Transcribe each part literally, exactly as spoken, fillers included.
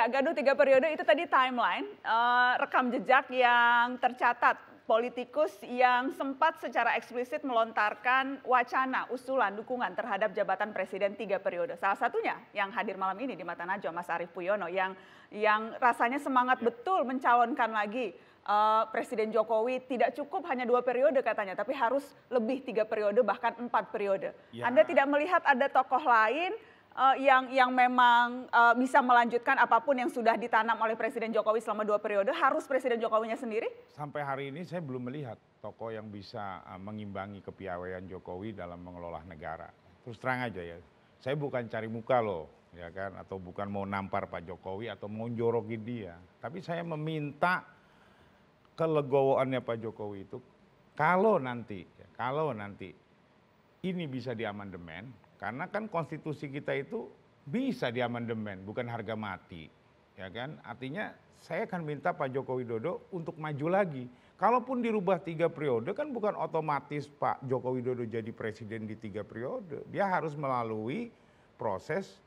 Ya, gaduh tiga periode itu tadi timeline, uh, rekam jejak yang tercatat politikus yang sempat secara eksplisit melontarkan wacana, usulan, dukungan terhadap jabatan presiden tiga periode. Salah satunya yang hadir malam ini di Mata Najwa, Mas Arief Puyono, yang yang rasanya semangat ya. betul mencalonkan lagi uh, Presiden Jokowi tidak cukup hanya dua periode katanya, tapi harus lebih tiga periode bahkan empat periode. Ya. Anda tidak melihat ada tokoh lain Uh, yang yang memang uh, bisa melanjutkan apapun yang sudah ditanam oleh Presiden Jokowi selama dua periode, harus Presiden Jokowinya sendiri? Sampai hari ini saya belum melihat tokoh yang bisa uh, mengimbangi kepiawaian Jokowi dalam mengelola negara. Terus terang aja ya, saya bukan cari muka loh, ya kan, atau bukan mau nampar Pak Jokowi atau mau menjoroki dia. Tapi saya meminta kelegowoannya Pak Jokowi itu, kalau nanti, ya, kalau nanti ini bisa diamandemen. Karena kan konstitusi kita itu bisa diamandemen, bukan harga mati, ya kan? Artinya saya akan minta Pak Joko Widodo untuk maju lagi. Kalaupun dirubah tiga periode kan bukan otomatis Pak Joko Widodo jadi presiden di tiga periode. Dia harus melalui proses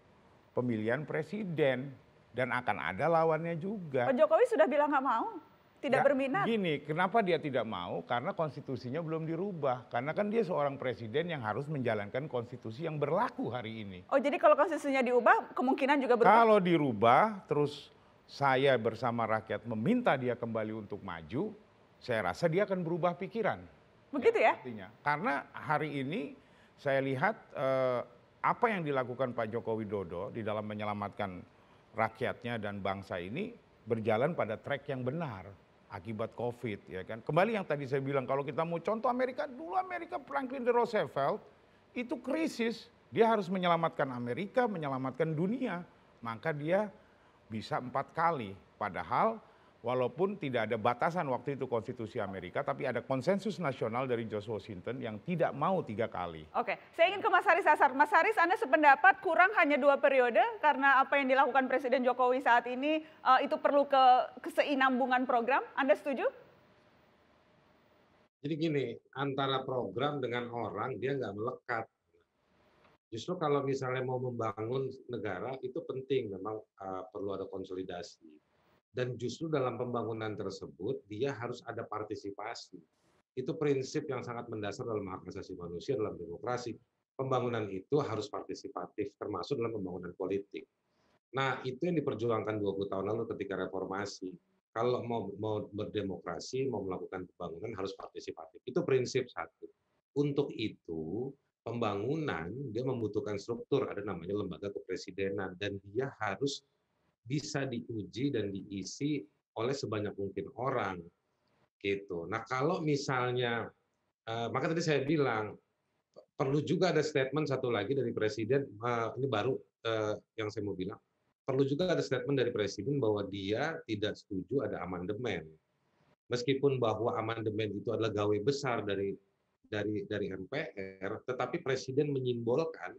pemilihan presiden dan akan ada lawannya juga. Pak Jokowi sudah bilang nggak mau, tidak ya, berminat. Gini, kenapa dia tidak mau? Karena konstitusinya belum dirubah. Karena kan dia seorang presiden yang harus menjalankan konstitusi yang berlaku hari ini. Oh, jadi kalau konstitusinya diubah, kemungkinan juga berubah? Kalau dirubah, terus saya bersama rakyat meminta dia kembali untuk maju, saya rasa dia akan berubah pikiran. Begitu ya? Artinya. Karena hari ini saya lihat eh, apa yang dilakukan Pak Joko Widodo di dalam menyelamatkan rakyatnya dan bangsa ini berjalan pada track yang benar. Akibat COVID, ya kan. Kembali yang tadi saya bilang, kalau kita mau contoh Amerika, dulu Amerika Franklin D. Roosevelt itu krisis. Dia harus menyelamatkan Amerika, menyelamatkan dunia. Maka dia bisa empat kali. Padahal walaupun tidak ada batasan waktu itu konstitusi Amerika, tapi ada konsensus nasional dari George Washington yang tidak mau tiga kali. Oke, saya ingin ke Mas Haris Azhar. Mas Haris, Anda sependapat kurang hanya dua periode karena apa yang dilakukan Presiden Jokowi saat ini uh, itu perlu ke keseimbangan program. Anda setuju? Jadi gini, antara program dengan orang dia nggak melekat. Justru kalau misalnya mau membangun negara itu penting, memang uh, perlu ada konsolidasi. Dan justru dalam pembangunan tersebut, dia harus ada partisipasi. Itu prinsip yang sangat mendasar dalam hak asasi manusia, dalam demokrasi. Pembangunan itu harus partisipatif, termasuk dalam pembangunan politik. Nah, itu yang diperjuangkan dua puluh tahun lalu ketika reformasi. Kalau mau, mau berdemokrasi, mau melakukan pembangunan, harus partisipatif. Itu prinsip satu. Untuk itu, pembangunan, dia membutuhkan struktur, ada namanya lembaga kepresidenan, dan dia harus bisa diuji dan diisi oleh sebanyak mungkin orang, gitu. Nah kalau misalnya, eh, maka tadi saya bilang perlu juga ada statement satu lagi dari presiden. Eh, ini baru eh, yang saya mau bilang. Perlu juga ada statement dari presiden bahwa dia tidak setuju ada amandemen, meskipun bahwa amandemen itu adalah gawe besar dari dari dari M P R, tetapi presiden menyimbolkan.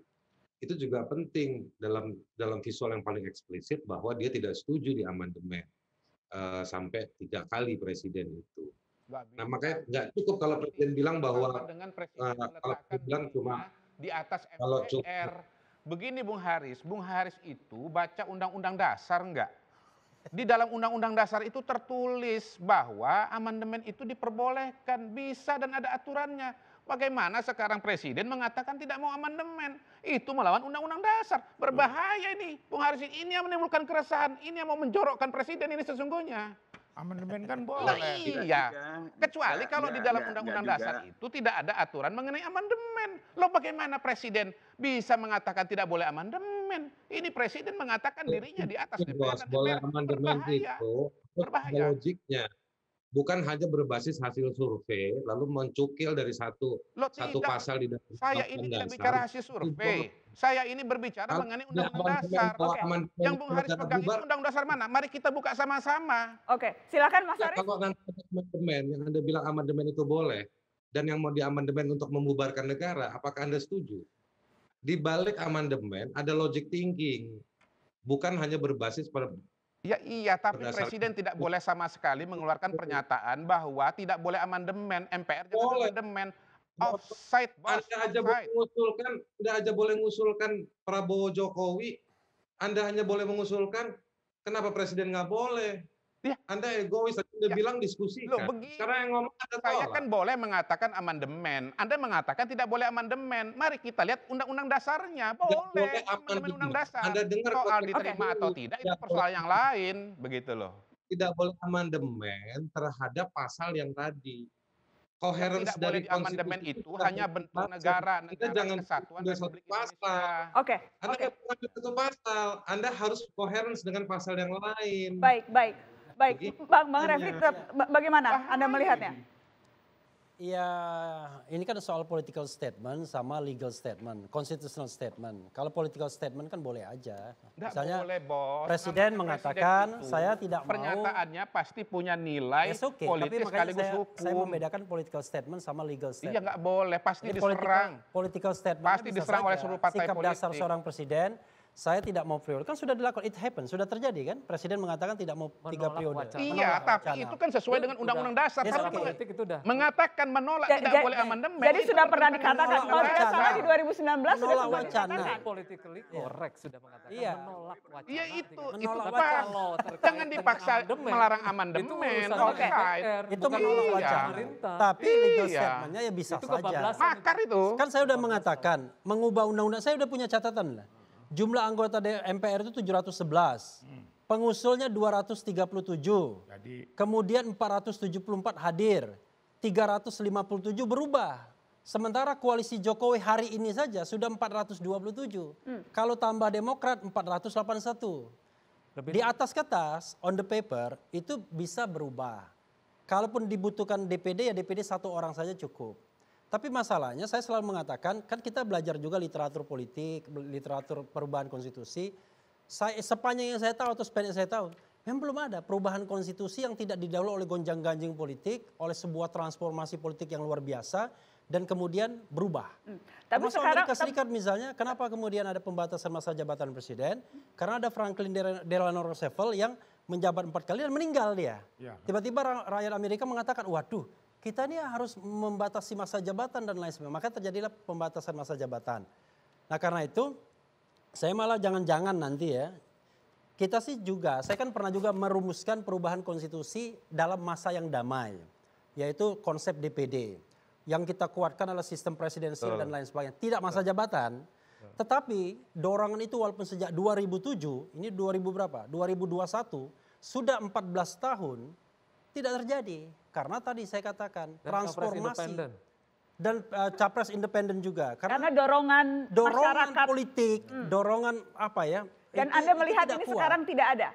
Itu juga penting dalam dalam visual yang paling eksplisit bahwa dia tidak setuju di amandemen uh, sampai tiga kali presiden itu. Nah makanya nggak cukup kalau presiden bilang bahwa uh, kalau bilang cuma di atas M P R. Begini Bung Haris, Bung Haris itu baca undang-undang dasar nggak? Di dalam undang-undang dasar itu tertulis bahwa amandemen itu diperbolehkan, bisa dan ada aturannya. Bagaimana sekarang presiden mengatakan tidak mau amandemen? Itu melawan undang-undang dasar. Berbahaya ini, Bung Haris. Ini yang menimbulkan keresahan, ini yang mau menjorokkan presiden ini sesungguhnya. Amandemen kan boleh. Nah, iya, juga, kecuali kalau enggak, di dalam undang-undang dasar itu tidak ada aturan mengenai amandemen. Loh bagaimana presiden bisa mengatakan tidak boleh amandemen? Ini presiden mengatakan dirinya di atas D P R. Boleh amandemen itu, berbahaya logiknya. Bukan hanya berbasis hasil survei, lalu mencukil dari satu Loh, satu tidak. pasal di dalam saya ini tidak bicara hasil survei. Saya ini berbicara Al mengenai undang-undang dasar. Okay. Yang Bung Haris pegang itu undang-undang dasar mana? Mari kita buka sama-sama. Oke, okay. Silakan Mas Haris. Ya, kalau nanti amandemen, yang Anda bilang amandemen itu boleh, dan yang mau diamandemen untuk membubarkan negara, apakah Anda setuju? Di balik amandemen ada logic thinking, bukan hanya berbasis pada Ya iya, tapi Berdasar... presiden tidak boleh sama sekali mengeluarkan pernyataan bahwa tidak boleh amandemen, M P R jangan amandemen, offside. Anda aja boleh mengusulkan, Anda aja boleh mengusulkan Prabowo Jokowi, Anda hanya boleh mengusulkan Kenapa presiden nggak boleh? Ya. Anda egois, Anda ya. bilang diskusi. Loh, kan? Karena yang ngomong Anda tolak. Kan boleh mengatakan amandemen. Anda mengatakan tidak boleh amandemen. Mari kita lihat undang-undang dasarnya. Boleh amandemen undang dasar. Anda dengar soal diterima atau tidak itu persoalan yang lain, begitu loh. Tidak boleh amandemen terhadap pasal yang tadi. Koherens tidak dari amandemen itu hanya bentuk negara, negara jangan kesatuan Republik Indonesia. Oke. Anda okay. bukan satu pasal, Anda harus koherens dengan pasal yang lain. Baik, baik, baik. Begitu. Bang, Bang Refli, bagaimana Anda melihatnya? Iya, ini kan soal political statement sama legal statement, constitutional statement. Kalau political statement kan boleh aja. Nggak Misalnya boleh, bos. Presiden mengatakan presiden saya tidak pernyataannya mau. Pernyataannya pasti punya nilai yes, okay. politis sekaligus saya, hukum. Saya membedakan political statement sama legal statement. Iya nggak boleh, pasti jadi diserang. Political, political statement pasti diserang saja oleh seluruh partai sikap politik. Sikap dasar seorang presiden. Saya tidak mau periode, kan sudah dilakukan, it happens, sudah terjadi kan? Presiden mengatakan tidak mau tiga periode. Iya, tapi wacana. Itu kan sesuai dengan undang-undang dasar. Yes, okay. politik itu udah. Mengatakan menolak ja, tidak ja, boleh amandemen. Jadi sudah pernah dikatakan, kalau tidak salah di dua ribu sembilan belas menolak sudah wacana. Dikatakan. Politically correct sudah mengatakan iya. menolak wacana. Iya itu, menolak itu pas. Jangan dipaksa melarang amandemen. Itu okay. Itu menolak iya. wacana. Tapi iya. legal statement-nya ya bisa itu saja. Makar itu. Kan saya sudah mengatakan, mengubah undang-undang, saya sudah punya catatan lah. Jumlah anggota M P R itu tujuh ratus sebelas, pengusulnya dua ratus tiga puluh tujuh, kemudian empat ratus tujuh puluh empat hadir, tiga ratus lima puluh tujuh berubah. Sementara koalisi Jokowi hari ini saja sudah empat ratus dua puluh tujuh, hmm. kalau tambah Demokrat empat ratus delapan puluh satu. Lebih di atas kertas, on the paper, itu bisa berubah. Kalaupun dibutuhkan D P D, ya D P D satu orang saja cukup. Tapi masalahnya saya selalu mengatakan, kan kita belajar juga literatur politik, literatur perubahan konstitusi. Saya, sepanjang yang saya tahu atau sepanjang saya tahu, memang belum ada perubahan konstitusi yang tidak didahului oleh gonjang-ganjing politik, oleh sebuah transformasi politik yang luar biasa, dan kemudian berubah. Hmm. Tapi sekarang, Amerika Serikat misalnya, kenapa kemudian ada pembatasan masa jabatan presiden? Hmm. Karena ada Franklin D. Roosevelt yang menjabat empat kali dan meninggal dia. Tiba-tiba ya. rakyat Amerika mengatakan, waduh, kita ini harus membatasi masa jabatan dan lain sebagainya. Maka terjadilah pembatasan masa jabatan. Nah karena itu, saya malah jangan-jangan nanti ya, kita sih juga, saya kan pernah juga merumuskan perubahan konstitusi dalam masa yang damai. Yaitu konsep D P D. Yang kita kuatkan adalah sistem presidensial dan lain sebagainya. Tidak masa jabatan, tetapi dorongan itu walaupun sejak dua ribu tujuh, ini dua ribu berapa? dua ribu dua puluh satu, sudah empat belas tahun tidak terjadi. Karena tadi saya katakan dan transformasi dan uh, capres independen juga karena, karena dorongan dorongan masyarakat. politik, hmm. dorongan apa ya? Dan itu, Anda melihat ini kuat. Sekarang tidak ada.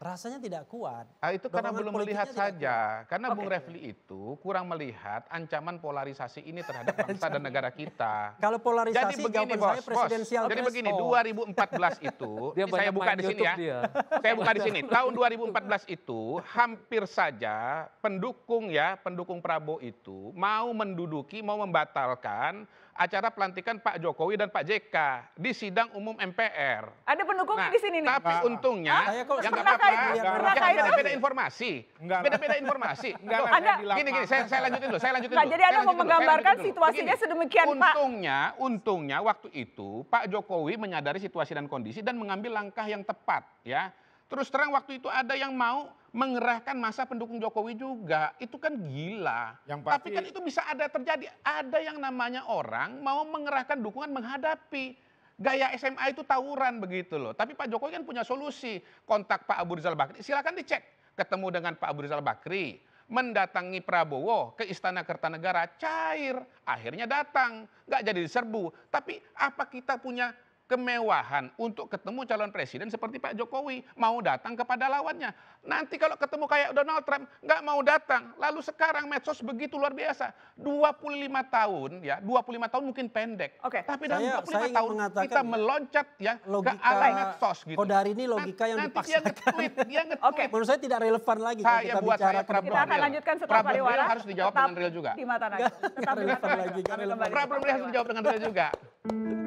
Rasanya tidak kuat. Nah, itu karena belum melihat saja. Kuat. Karena okay. Bung Refli itu kurang melihat ancaman polarisasi ini terhadap bangsa dan negara kita. Kalau polarisasi, jadi begini bos, saya presidensial bos. Jadi begini, dua ribu empat belas itu, saya buka di sini ya. Dia. Saya buka di sini. Tahun dua ribu empat belas itu hampir saja pendukung ya, pendukung Prabowo itu mau menduduki, mau membatalkan acara pelantikan Pak Jokowi dan Pak J K di sidang umum M P R. Ada pendukungnya nah, di sini nih. Tapi nah, untungnya yang nggak apa-apa, beda-beda informasi, beda-beda informasi. Loh, anda, gini gini, saya, saya lanjutin dulu, saya lanjutin nah, dulu. Jadi Anda mau menggambarkan situasinya begini, sedemikian Pak. Untungnya, untungnya waktu itu Pak Jokowi menyadari situasi dan kondisi dan mengambil langkah yang tepat, ya. Terus terang waktu itu ada yang mau mengerahkan masa pendukung Jokowi juga. Itu kan gila. Yang pasti, tapi kan itu bisa ada terjadi. Ada yang namanya orang mau mengerahkan dukungan menghadapi. Gaya S M A itu tawuran begitu loh. Tapi Pak Jokowi kan punya solusi. Kontak Pak Aburizal Bakrie. Silahkan dicek. Ketemu dengan Pak Aburizal Bakrie. Mendatangi Prabowo ke Istana Kertanegara. Cair. Akhirnya datang. Nggak jadi diserbu. Tapi apa kita punya kemewahan untuk ketemu calon presiden seperti Pak Jokowi, mau datang kepada lawannya. Nanti kalau ketemu kayak Donald Trump, nggak mau datang. Lalu sekarang medsos begitu luar biasa. dua puluh lima tahun, ya dua puluh lima tahun mungkin pendek. Oke. Tapi dalam saya, dua puluh lima tahun kita meloncat ya logika, ke arah medsos. Gitu. Kodari ini logika yang nanti dipaksakan. Nanti dia nge-tweet, dia nge-tweet. Oke. Menurut saya tidak relevan lagi. Saya kita buat bicara saya problem real. Kita akan lanjutkan setelah Pak Riwara. Harus dijawab dengan real juga. Di Mata Najwa. Tetap di Mata Najwa. Problem real harus dijawab dengan real juga.